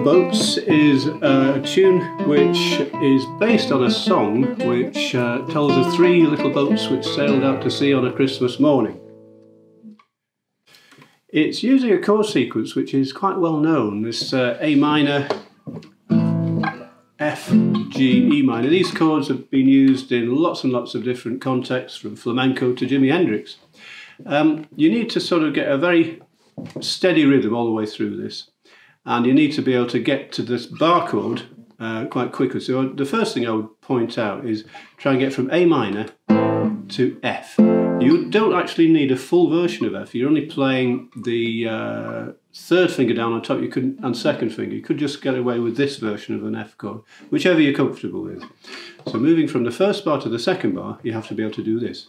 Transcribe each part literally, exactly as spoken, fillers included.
Boats is a tune which is based on a song which uh, tells of three little boats which sailed out to sea on a Christmas morning. It's using a chord sequence which is quite well known, this uh, A minor, F, G, E minor. These chords have been used in lots and lots of different contexts, from flamenco to Jimi Hendrix. Um, you need to sort of get a very steady rhythm all the way through this. And you need to be able to get to this bar chord uh, quite quickly. So the first thing I would point out is try and get from A minor to F. You don't actually need a full version of F. You're only playing the uh, third finger down on top. You could, and second finger. You could just get away with this version of an F chord, whichever you're comfortable with. So moving from the first bar to the second bar, you have to be able to do this.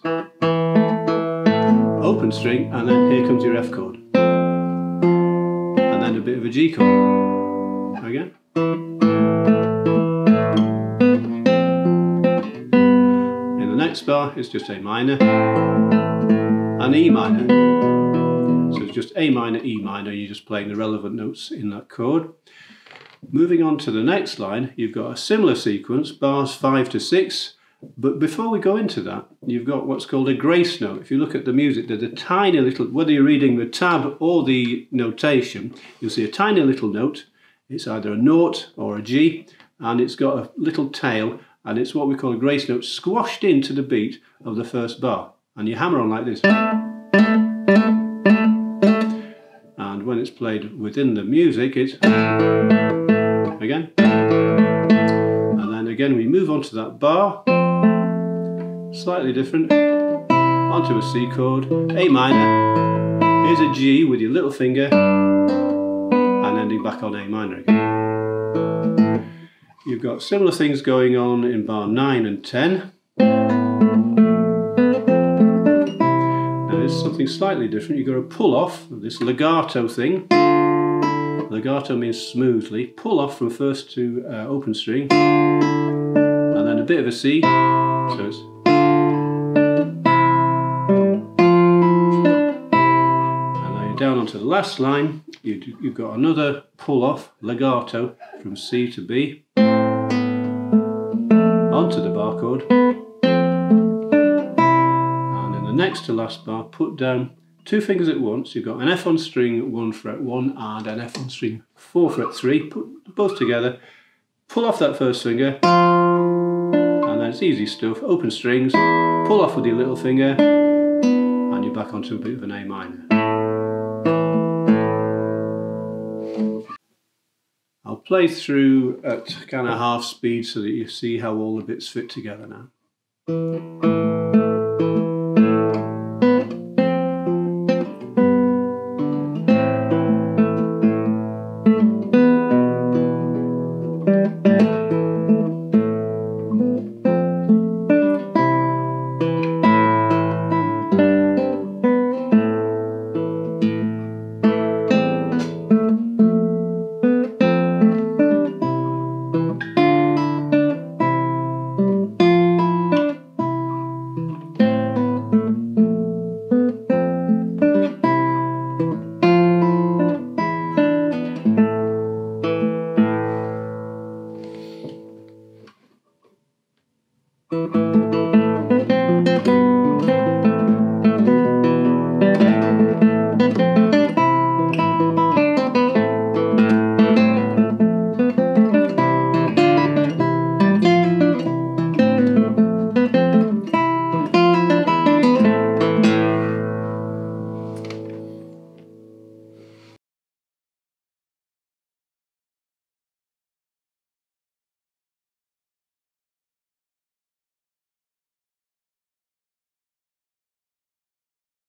Open string, and then here comes your F chord. And a bit of a G chord. Again. In the next bar, it's just A minor and E minor. So it's just A minor, E minor, you're just playing the relevant notes in that chord. Moving on to the next line, you've got a similar sequence, bars five to six. But before we go into that, you've got what's called a grace note. If you look at the music, there's a tiny little, whether you're reading the tab or the notation, you'll see a tiny little note. It's either a nought or a G, and it's got a little tail, and it's what we call a grace note squashed into the beat of the first bar. And you hammer on like this. And when it's played within the music, it's again. And then again, we move on to that bar. Slightly different, onto a C chord, A minor, here's a G with your little finger, and ending back on A minor again. You've got similar things going on in bar nine and ten. Now there's something slightly different, you've got to pull off this legato thing. Legato means smoothly, pull off from first to uh, open string, and then a bit of a C, so it's down onto the last line, you, you've got another pull-off, legato, from C to B, onto the bar chord, and in the next to last bar, put down two fingers at once. You've got an F on string, one fret one, and an F on string, four fret three, put both together, pull off that first finger, and that's easy stuff, open strings, pull off with your little finger, and you're back onto a bit of an A minor. I'll play through at kind of half speed so that you see how all the bits fit together now.